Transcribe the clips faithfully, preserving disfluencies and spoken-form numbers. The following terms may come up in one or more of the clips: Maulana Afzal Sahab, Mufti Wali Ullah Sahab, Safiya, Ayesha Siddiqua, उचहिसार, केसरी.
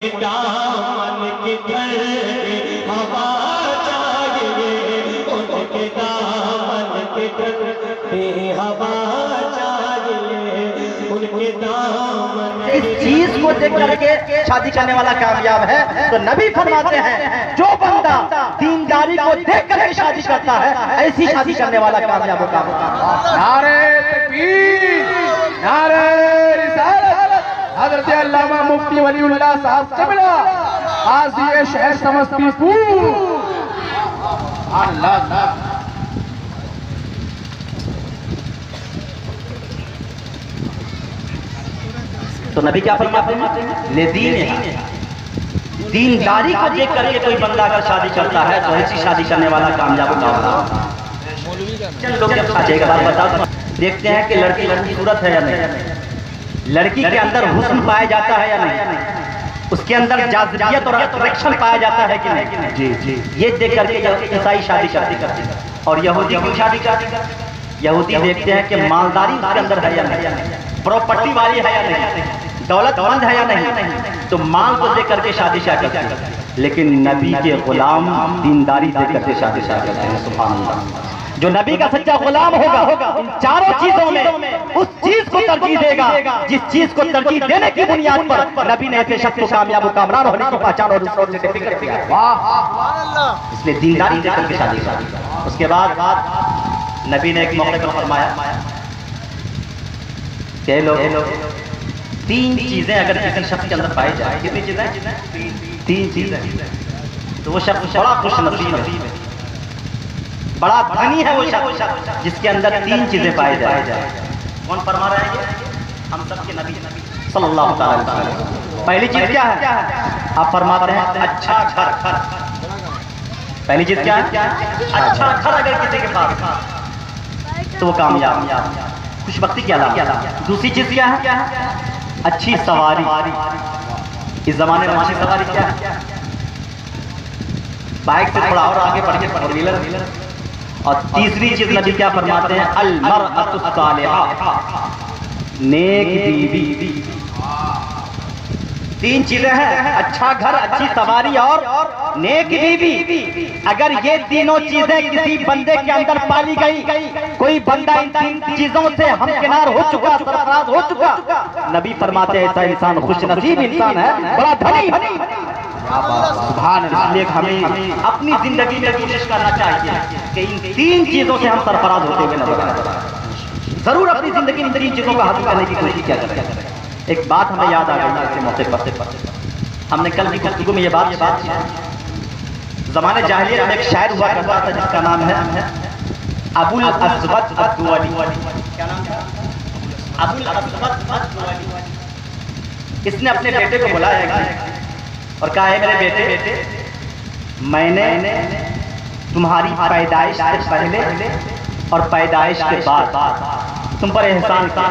दामन के घर में हवा चाहिए, उनके दामन के घर में हवा चाहिए, उनके दामन। इस चीज को देख करके शादी करने वाला कामयाब है। तो नबी फरमाते हैं जो बंदा दीनदारी को देख करके शादी करता है, ऐसी शादी करने वाला कामयाब होगा। नारे तकबीर, नारे रिसालत। हजरत अल्लामा मुफ्ती वली उल्लाह साहब चमड़ा आज ये शहर समस्तीपुर तो नबी क्या फरमाते हैं, ले दीन दीनदारी को देख करके कोई बंदा अगर शादी करता है तो ऐसी शादी करने वाला कामयाब होगा। बताओ, देखते हैं कि लड़की लड़की सूरत है या नहीं, लड़की के अंदर हुस्न पाया जाता है या नहीं, उसके अंदर जाज़बियत और अट्रैक्शन पाया जाता है कि नहीं। जी जी, ये देख करके ईसाई शादी शादी करते हैं और यहूदी की शादी करते हैं। यहूदी देखते हैं कि मालदारी उसके अंदर है या नहीं, प्रॉपर्टी वाली है या नहीं, दौलतमंद है या नहीं, तो माल को देख करके शादी शादी करते हैं। लेकिन नबी के गुलाम दीनदारी देख करके शादी शादी करते हैं। सुभान अल्लाह। जो नबी का सच्चा गुलाम होगा इन चारों चीजों में उस चीज को तरजीह देगा जिस चीज को तरजीह देने की बुनियाद पर नबी ने ऐसे शख्स को कामयाब और कामरान होने की पहचान और दूसरों से डिफरेंट किया। इसलिए दीनदारी से करके शादी शादी। उसके बाद नबी ने एक मौके पर फरमाया कि लोग तीन चीजें अगर किसी शख्स के अंदर पाई जाए, कितनी चीजें? तीन चीजें, तो वो शख्स बड़ा खुशनसीब है, बड़ा धनी है वो शख्स जिसके अंदर तीन चीजें पाई जाए। कौन फरमा रहे हैं? हम सब के नबी सल्लल्लाहु अलैहि वसल्लम। पहली चीज क्या है? आप फरमाते हैं अच्छा घर। पहली चीज क्या है? अच्छा घर अगर किसी के पास तो वो कामयाब, खुशबख्ती की अलामत। दूसरी चीज क्या है? अच्छी सवारी। इस जमाने में अच्छी सवारी क्या है? बाइक से थोड़ा और आगे बढ़ के फोर व्हीलर। और तीसरी चीज नबी क्या फरमाते हैं? अल मरअतु सालिहा, नेक बीवी। तीन चीजें हैं, अच्छा घर, अच्छी सवारी और नेक बीवी। अगर ये तीनों चीजें किसी बंदे के अंदर पाली गई, कोई बंदा इन तीन चीजों से हमकिनार हो चुका, सरफराज हो चुका, नबी फरमाते हैं ऐसा इंसान खुशनसीब इंसान है, बड़ा धनी। सुभान अल्लाह। हमें अपनी जिंदगी में कोशिश करना चाहिए कि इन तीन चीजों से हम सरफराज होते हुए नजर। जरूर अपनी जिंदगी में तीन चीजों को हासिल करने की कोशिश किया करें। एक बात हमें याद आ गई इसके मौके पर, हमने कल भी गुफ्तगू में ये बात बात की। जमाने जाहिलियत में एक शायर हुआ करता था जिसका नाम है अबुल अस्वद अद्दुवाली। क्या नाम था? अबुल अस्वद अद्दुवाली। इसने अपने बेटे को बुलाया और कहा है मेरे बेटे, बेटे मैंने तुम्हारी पैदाइश से पहले और पैदाइश के बाद तुम पर एहसान किया।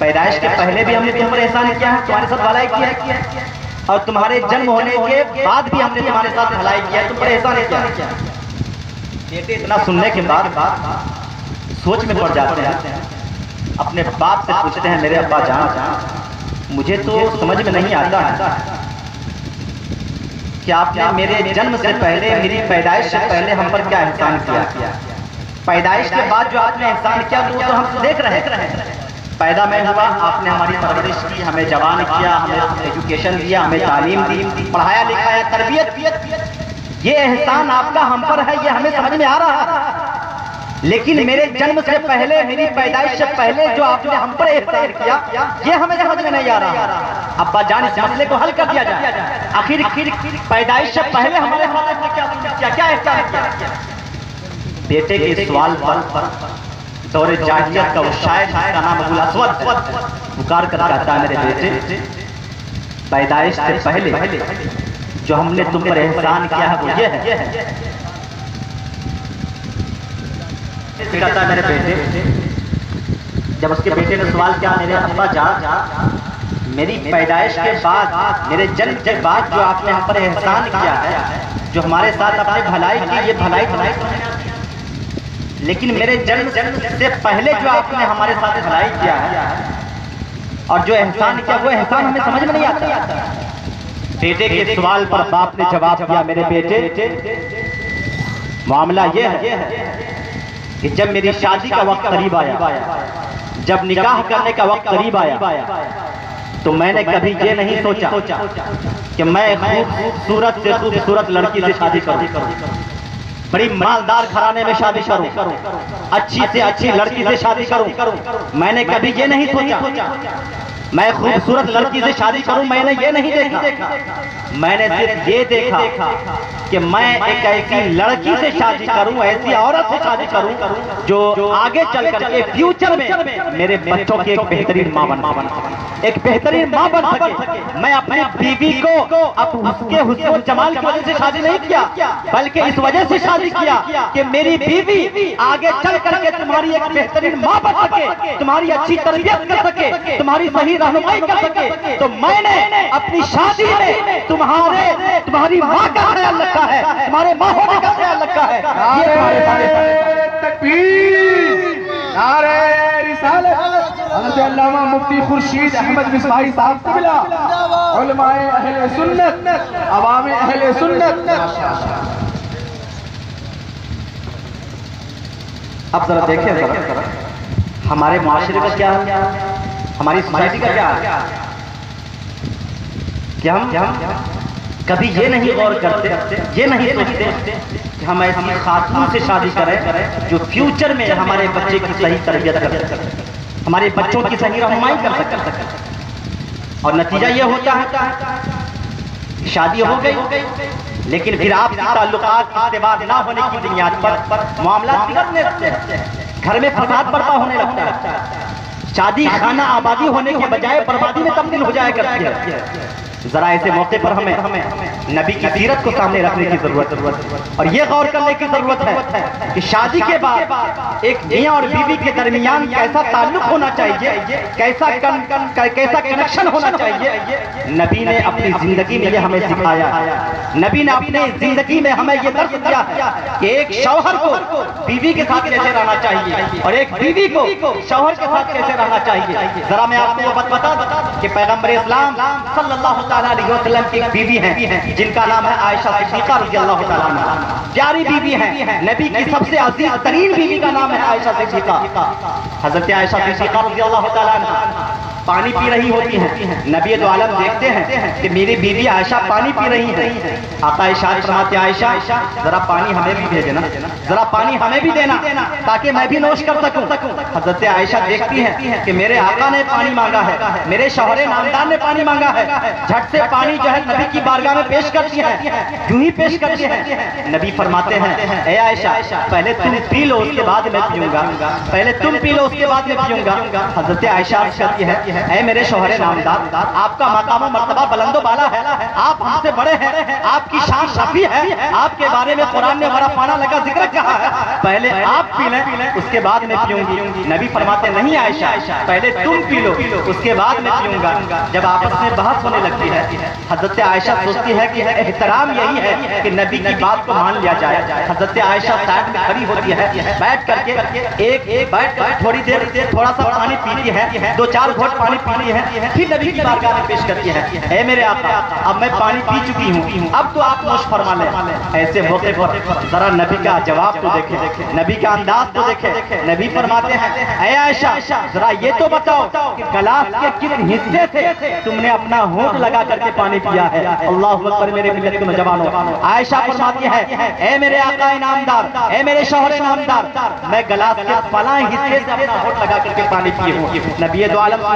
पैदाइश के पहले भी हमने तुम पर एहसान किया है, तुम्हारे साथ भलाई किया है, और तुम्हारे जन्म होने के बाद भी हमने तुम्हारे साथ भलाई किया, तुम पर एहसान किया। बेटे इतना सुनने के बाद सोच में पड़ जाते हैं, अपने बाप से पूछते हैं मेरे अब्बा जान, मुझे तो समझ में नहीं आता है कि आपने मेरे जन्म से पहले, मेरी पैदाइश से पहले हम पर क्या एहसान किया। पैदाइश के बाद जो आपने एहसान किया वो तो हम देख रहे हैं। पैदा मैं हुआ, आपने हमारी परवरिश की, हमें जवान किया, हमें एजुकेशन दिया, हमें तालीम दी, पढ़ाया लिखाया, तरबियत। ये एहसान आपका हम पर है, ये हमें समझ में आ रहा है। लेकिन मेरे जन्म से पहले, मेरी पैदाइश से पहले जो आपने हम पर एहसान किया ये हमें समझ में नहीं आ रहा। अब्बा जान इस मसले को हल कर दिया जाए, आखिर आखिर पैदाइश से पहले हमारे क्या क्या एहसान किया। बेटे के सवाल पर दौरे जाहिलियत का वो शायर का नाम अबुल अस्वद पुकार कर कहता है मेरे बेटे पैदाइश से पहले जो हमने तुम पर एहसान किया है वो ये है। कहता है मेरे बेटे, जब उसके बेटे ने सवाल किया मेरे अब्बा जान, मेरी पैदाइश के बाद, मेरे जन्म के बाद जो आपने हम पर एहसान किया है, जो हमारे साथ आपने भलाई की, ये भलाई भलाई लेकिन मेरे जन्म से पहले जो आपने हमारे साथ भलाई किया है और जो एहसान किया वो एहसान हमें समझ में नहीं आता। बेटे के सवाल पर बाप ने जवाब दिया, मेरे बेटे मामला यह है कि जब मेरी शादी का वक्त करीब आया, जब निकाह करने का वक्त करीब आया, तो मैंने कभी ये नहीं सोचा कि मैं खूबसूरत से खूबसूरत लड़की से शादी करूं, बड़ी मालदार घराने में शादी करूं, अच्छी से अच्छी लड़की से शादी करूं। मैंने कभी ये नहीं सोचा मैं खूबसूरत लड़की से शादी करूं, मैंने ये नहीं देखा। मैंने सिर्फ ये देखा कि मैं एक ऐसी लड़की से शादी करूं, ऐसी औरत से शादी करूं जो आगे चल करके फ्यूचर में मेरे बच्चों की एक बेहतरीन मां बन एक बेहतरीन मां बन सके। मैं अपनी बीवी को अब उसके हुस्न जमाल की वजह से शादी नहीं किया, बल्कि इस वजह से शादी किया कि मेरी बीवी आगे चल करके तुम्हारी एक बेहतरीन मां बन सके, तुम्हारी अच्छी तरबियत कर सके, तुम्हारी सही रहनुमाई कर सके। तो मैंने अपनी शादी में तुम्हारे तुम्हारी माँ का ख्याल रखा है, तुम्हारे माँ होने का ख्याल रखा है। नारे तकबीर, नारे रिसालत। हज़रत अल्लामा मुफ्ती खुर्शीद अहमद मिसबाही साहब से मिला, उलमाए अहले सुन्नत, अवामे अहले सुन्नत। अब जरा देखिए जरा हमारे माशरे का क्या है, हमारी सोसाइटी का क्या है कि हम कभी ये नहीं गौर करते, ये नहीं सोचते कि हम ऐसी खातून से शादी करें जो फ्यूचर में हमारे बच्चे की सही तरबियत करें, हमारे बच्चों की सही रहनुमाई कर सकते। और नतीजा ये होता है शादी हो गई, लेकिन फिर आपसी ताल्लुकात इस्तेमाल ना होने की बुनियाद पर मामला बिगड़ने लगते हैं, घर में फसाद बर्पा होने लगता है, शादी खाना आबादी होने के बजाय बर्बादी में तब्दील हो जाया करती है। जरा ऐसे मौके पर हमें नबी की सीरत को सामने रखने की जरूरत और ये गौर करने की जरूरत है कि शादी के बाद एक मियां और बीवी के दरमियान कैसा ताल्लुक होना चाहिए, कैसा कैसा कनेक्शन होना चाहिए। नबी ने अपनी जिंदगी में ये हमें सिखाया, नबी ने अपनी जिंदगी में हमें ये दर्श दिया कि एक शौहर को बीवी के साथ कैसे रहना चाहिए और एक बीवी को शौहर के साथ कैसे रहना चाहिए। जरा मैं आपको बात बता दूं कि पैगंबर इस्लाम सल्लल्लाहो तआला अलैहि वसल्लम की बीवी हैं जिनका नाम है आयशा सिद्दीक़ा रज़ियल्लाहु तआला अन्हा, प्यारी बीवी हैं, नबी की सबसे अजीज तरीन बीवी का नाम है आयशा सिद्दीक़ा। हजरत आयशा सिद्दीक़ा रज़ियल्लाहु तआला अन्हा पानी पी रही होती हैं, नबी दो आलम देखते हैं कि मेरी बीवी आयशा पानी पी रही है। आका इशारा फरमाते, आयशा जरा पानी हमें भी भेजना, जरा पानी हमें भी देना ताकि मैं भी नोश कर सकूं। हजरत आयशा देखती है कि मेरे आका ने पानी मांगा है, मेरे शौहरे नामदार ने पानी मांगा है, झट से पानी जो है नबी की बारगाह में पेश करती है। यूं ही पेश करती है, नबी फरमाते हैं, ए आयशा पहले तुम पी लो उसके बाद मैं पीऊंगा, पहले तुम पी लो उसके बाद मैं पीऊंगा। हजरत आयशा कहती है, ऐ मेरे शोहरे नामदार, आपका मकाम और मर्तबा बुलंदो बाला है, आप हमसे बड़े हैं, आपकी शान शफी है, आपके बारे में कुरान ने बड़ा पाना लगा जिक्र कहा है, पहले आप पी लें उसके बाद मैं पीऊंगी। नबी फरमाते, नहीं आयशा पहले तुम पी लो उसके बाद मैं पीऊंगा। जब आपस में बहस होने लगती है, हजरत आयशा सोचती है कि एहतराम यही है कि नबी की बात को मान लिया जाए। हजरत आयशा साइड में खड़ी होती है, बैठ करके एक एक बैठ थोड़ी देर थोड़ा सा पानी पीती है, दो चार घोट पानी पीती है, फिर नबी की बारगाह में पेश करती है, ऐ मेरे आका अब मैं पानी पी चुकी हूँ, अब तो आप नोश फरमा ले। ऐसे मौके पर जरा नबी का जवाब तो देखे, नबी का अंदाज तो देखे। नबी फरमाते हैं, ऐ आयशा जरा ये तो बताओ कि गलास के किस हिस्से से तुमने अपना होंठ लगा करके पानी पिया है। अल्लाहु अकबर मेरे मिल्लत के नौजवानों। आयशा फरमाती है, ऐ मेरे आका इनामदार, ऐ मेरे शौहर इनामदार, मैं गलास के फलां हिस्से से अपना होंठ लगा करके पानी पी हूँ। नबी दो आलम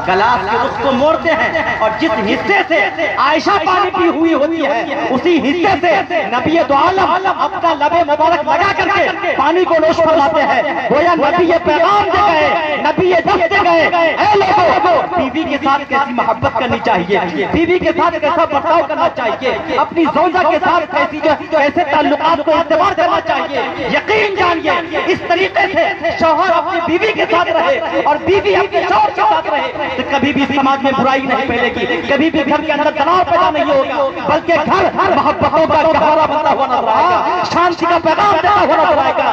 गलास के उसको मोड़ते हैं और जिस हिस्से से आयशा पानी पी हुई होती है उसी हिस्से से नबी दो आलम अपना लबे मुबारक लगा करके पानी को नोश फरमाते हैं। गोया नबी ये पैगाम दे गए, नबी ये दस दे गए, ऐ लोगों बीवी के साथ कैसी मोहब्बत करनी चाहिए, बीवी के साथ कैसा बर्ताव करना चाहिए, अपनी ज़ौजा के साथ कैसी कैसे ताल्लुकात को इस्तेमाल करना चाहिए। यकीन जानिए इस तरीके से शौहर अपनी बीवी के साथ रहे और बीवी अपनी इंसाफ के साथ रहे तो कभी भी समाज में बुराई नहीं फैलेगी, कभी भी घर के अंदर तनाव पैदा नहीं होगा, बल्कि घर मोहब्बतों का गहरा बना हुआ नजर आएगा, शांति का पैगाम देता हुआ नजर आएगा।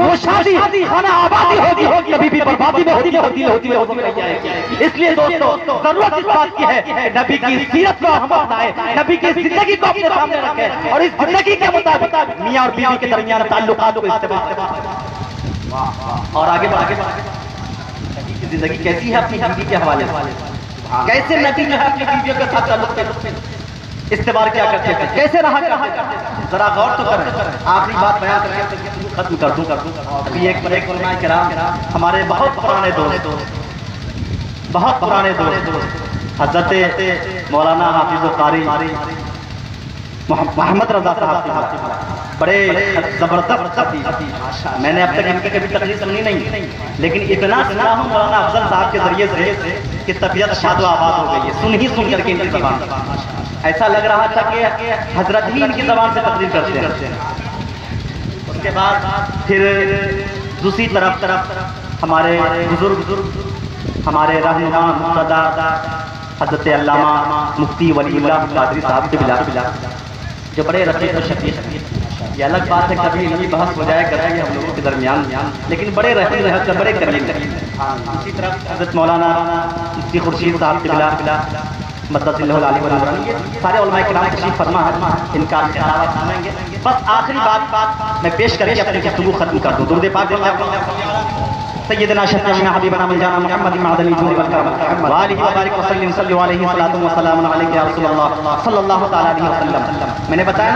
वो शादी खाना आबादी होगी होगी कभी भी बर्बादी में होती होती होती होती नहीं जाएगी। इसलिए दोस्तों जरूरत इस बात की है नबी की सीरत को हम अपनाएं, नबी की जिंदगी को अपने सामने रखें और इस जिंदगी के मुताबिक मियां और बीवी के दरमियान ताल्लुकात को इस्तेमाल करें और आगे बढ़ें। नबी की जिंदगी कैसी है अपनी बीवी के हवाले से, कैसे नबी जो है अपनी बीवियों के साथ ताल्लुक इस्तेमाल क्या करते हैं, कैसे रहा करते हैं, जरा गौर तो करें। आखिरी बात बयान करके खत्म कर दूं कर दूं अभी एक पर एक उलमा किराम हमारे बहुत पुराने दोस्त बहुत पुराने दोस्त हजरत मौलाना हाफिज आरी मोहम्मद रजा साहब बड़े जबरदस्त हदीस, मैंने अब तक इनकी कभी तकरीर सुनी नहीं, लेकिन इतना सुना हूँ मौलाना अफजल साहब के जरिए से कि तबीयत शाद आबाद हो गई है। सुन ही सुन करके इनकी जबान ऐसा लग रहा था कि हजरत ही इनकी जबान से तकरीर करते हैं। उसके बाद फिर दूसरी तरफ तरफ हमारे बुजुर्ग हमारे रहनुमा मुफ्ती हजरत अल्लामा मुफ्ती वली उल्लाह साहब के बिला बिला जो बड़े रफीक और शफीक, ये अलग बात है कभी इनकी बहस हो जाए करेंगे हम लोगों के दरमियान, लेकिन बड़े रफीक रहते बड़े करीब। इसी तरफ हजरत मौलाना मुफ्ती खुर्शीद साहब के बिला बिला मतलब सारे उलमा किराम तशरीफ फरमा है, इनका सुनाएंगे। बस आखिरी बात बात मैं पेश करके अपने गुफ्तगू खत्म कर दूँ। दुरूद पाक सय्यदना शफीअना हबीबना मौलाना मुहम्मद इमादनी जूरी वल करम व आलिहि व बारिक वसल्लम सल्लल्लाहु अलैहि सलातु व सलाम अलैहि या रसूलल्लाह सल्लल्लाहु तआला अलैहि वसल्लम। मैंने बताया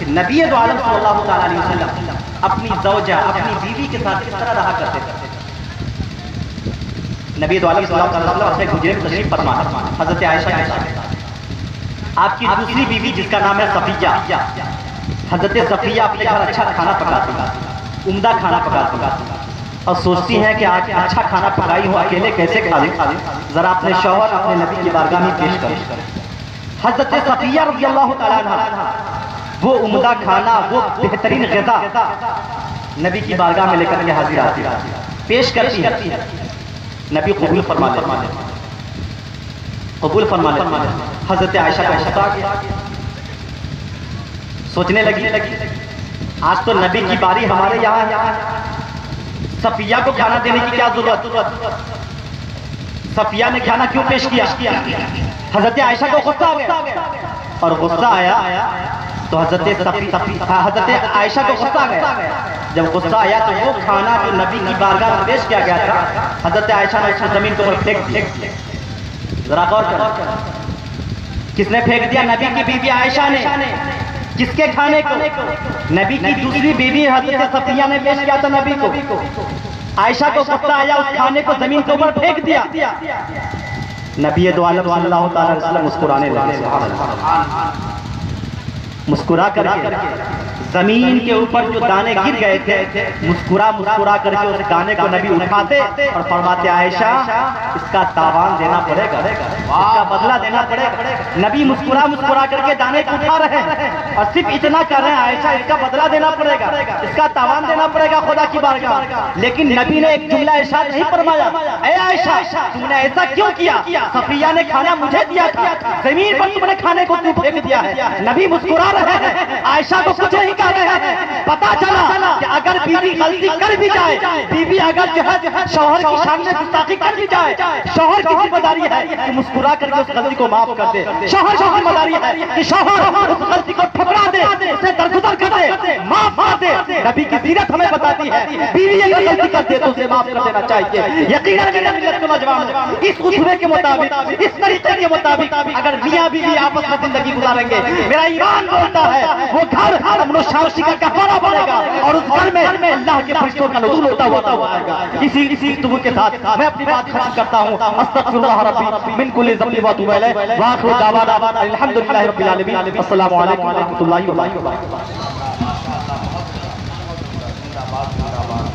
कि नबी दो आलम सल्लल्लाहु तआला अलैहि वसल्लम अपनी ज़ौजा अपनी बीवी के साथ किस तरह रहा करते थे। नबी दो आलम सल्लल्लाहु तआला अलैहि वसल्लम अपने गुजरे तशरीफ फरमा हजरत आयशा के साथ, आपकी दूसरी बीवी जिसका नाम है सफिया, हजरत सफिया अपने घर अच्छा खाना पकाती थी, उम्दा खाना पकाती थी और सोचती है कि आज अच्छा खाना पकाई हो अकेले कैसे खा लें, जरा अपने शौहर अपने नबी की बारगाह में पेश करें। हजरत सफिया रज़ियल्लाहु तआला अन्हा वो उम्दा खाना वो बेहतरीन ग़िज़ा नबी की बारगाह में लेकर के हाजिर आती है, पेश करती है, नबी कबूल फरमा लेते कबूल फरमा लेते। हजरत आयशा का शक सोचने लगी आज तो नबी की बारी हमारे यहाँ यहाँ सफिया को खाना देने की क्या जरूरत, सफिया ने खाना क्यों पेश किया। हजरत आयशा को गुस्सा आ गया और गुस्सा आया तो हजरत हजरत आयशा को गुस्सा आ गया, जब गुस्सा आया तो वो खाना जो नबी की बारगाह में पेश किया गया था हजरत आयशा ने जमीन को फेंक दिया। जरा गौर करो किसने फेंक दिया, नबी की बीवी आयशा ने। किसके खाने को, नबी की दूसरी बीवी हजरत सफिया ने पेश किया था नबी को, आयशा को गुस्सा आया उस खाने को जमीन के ऊपर फेंक दिया। नबी दो आलम सल्लल्लाहु अलैहि वसल्लम मुस्कुराने लगे, मुस्कुरा करके जमीन के ऊपर जो दाने गिर गए थे मुस्कुरा मुस्कुरा करके उस दाने को नबी उठाते और फरमाते आयशा इसका तावान देना पड़ेगा, इसका बदला देना पड़ेगा। नबी मुस्कुरा मुस्कुरा करके दाने को उठा रहे हैं और सिर्फ इतना कर रहे हैं आयशा इसका बदला देना पड़ेगा, इसका तावान देना पड़ेगा खुदा की बारगाह। लेकिन नबी ने एक जुमला इरशाद नहीं फरमाया, ऐ आयशा तुमने ऐसा क्यों किया, सफिया ने खाना मुझे दिया था जमीन पर तुमने खाने को क्यों फेंक दिया है। नबी मुस्कुरा रहे हैं, आयशा को कुछ नहीं कह रहे हैं। पता चला कि अगर बीवी गलती कर भी जाए, बीवी अगर जो है शौहर की शान में गुस्ताखी कर भी जाए, शौहर की जिम्मेदारी है कि मुस्कुरा करके उस गलती को माफ कर दे, शौहर की जिम्मेदारी है कि शौहर उस गलती को ठुकरा दे, उसे दरगुजर कर दे, माफ कर दे। नबी की सीरत हमें बताती है बीवी अगर गलती कर दे तो उसे माफ कर देना चाहिए। यकीनन मेरे मिल्लत के नौजवान इस उसूल के मुताबिक इस तरीके के मुताबिक अगर मियां बीवी आपस में जिंदगी गुजारेंगे मेरा ईमान बोलता है वो घर हम लोग शांति का गहवारा बनेगा और उस घर में अल्लाह के फरिश्तों का नज़ूल होता हुआ आएगा। इसी इसी तुम के साथ मैं अपनी बात खत्म करता हूं। अस्तगफिरुल्लाह रब्बी मिन कुल्लि ज़म्बि व तौबा इलैहि व आखिरु दावा अल्हम्दुलिल्लाहि रब्बिल आलमीन। अस्सलामु अलैकुम व रहमतुल्लाहि व बरकातहू।